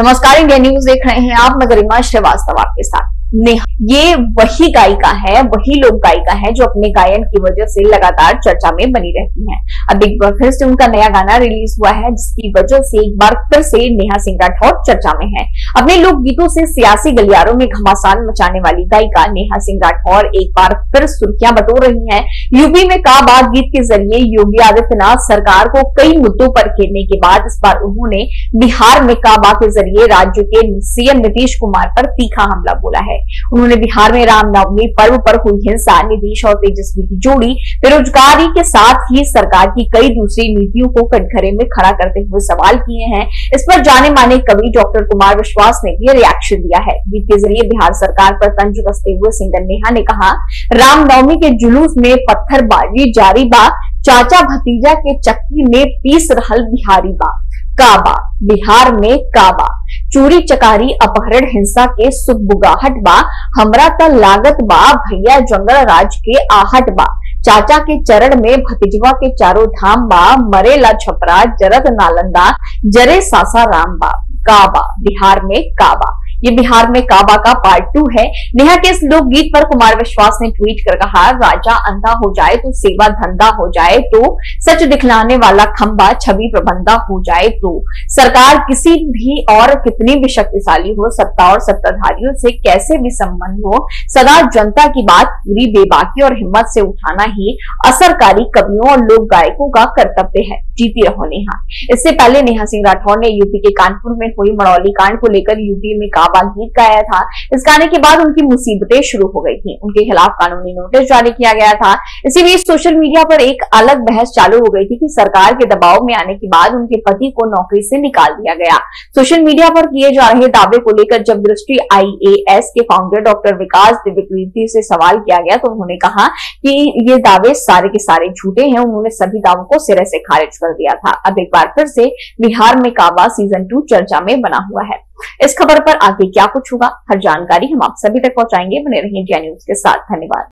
नमस्कार, India news देख रहे हैं आप। नगरिमा श्रीवास्तव आपके साथ। नेहा, ये वही गायिका है, वही लोक गायिका है जो अपने गायन की वजह से लगातार चर्चा में बनी रहती हैं। अब एक बार फिर से उनका नया गाना रिलीज हुआ है, जिसकी वजह से एक बार फिर से नेहा सिंह राठौर चर्चा में है। अपने लोक गीतों से सियासी गलियारों में घमासान मचाने वाली गायिका नेहा सिंह राठौर एक बार फिर सुर्खियां बटोर रही है। यूपी में का बात गीत के जरिए योगी आदित्यनाथ सरकार को कई मुद्दों पर घेरने के बाद इस बार उन्होंने बिहार में का बात के जरिए राज्य के सीएम नीतीश कुमार पर तीखा हमला बोला है। उन्होंने बिहार में रामनवमी पर्व पर हुई हिंसा, नीतीश और तेजस्वी की जोड़ी, बेरोजगारी के साथ ही सरकार की कई दूसरी नीतियों को कटघरे में खड़ा करते हुए सवाल किए हैं। इस पर जाने माने कवि डॉक्टर कुमार विश्वास ने भी रिएक्शन दिया है। गीत के जरिए बिहार सरकार पर तंज कसते हुए सिंगर नेहा ने कहा, रामनवमी के जुलूस में पत्थरबाजी जारी बा, चाचा भतीजा के चक्की में पीस रहल बिहारी बा, काबा बिहार में काबा, चोरी चकारी अपहरण हिंसा के सुबुगाहट बा, हमरा त लागत बा भैया जंगल राज के आहट बा, चाचा के चरण में भतीजवा के चारों धाम बा, मरेला छपरा जरत नालंदा जरे सासाराम बा, काबा बिहार में काबा। ये बिहार में काबा का पार्ट 2 है। नेहा के इस लोक गीत पर कुमार विश्वास ने ट्वीट कर कहा, राजा अंधा हो जाए तो सेवा धंधा हो जाए तो, सच दिखलाने वाला खंबा छवि प्रबंधा हो जाए तो, सरकार किसी भी और कितनी भी शक्तिशाली हो, सत्ता और सत्ताधारियों से कैसे भी संबंध हो, सदा जनता की बात पूरी बेबाकी और हिम्मत से उठाना ही असरकारी कवियों और लोक गायकों का कर्तव्य है। जीती रहो नेहा। इससे पहले नेहा सिंह राठौर ने यूपी के कानपुर में हुई मड़ौली कांड को लेकर यूपी में काबा गीत गाया था। इस गाने के बाद उनकी मुसीबतें शुरू हो गई थी। उनके खिलाफ कानूनी नोटिस जारी किया गया था। इसी बीच सोशल मीडिया पर एक अलग बहस चालू हो गई थी कि सरकार के दबाव में आने के बाद उनके पति को नौकरी से निकाल दिया गया। सोशल मीडिया पर किए जा रहे दावे को लेकर जब दृष्टि IAS के फाउंडर डॉक्टर विकास द्विवेदी से सवाल किया गया तो उन्होंने कहा कि ये दावे सारे के सारे झूठे हैं। उन्होंने सभी दावों को सिरे से खारिज कर दिया था। अब एक बार फिर से बिहार में काबा सीजन 2 चर्चा में बना हुआ है। इस खबर पर आगे क्या कुछ होगा, हर जानकारी हम आप सभी तक पहुंचाएंगे। बने रहिए इंडिया न्यूज के साथ। धन्यवाद।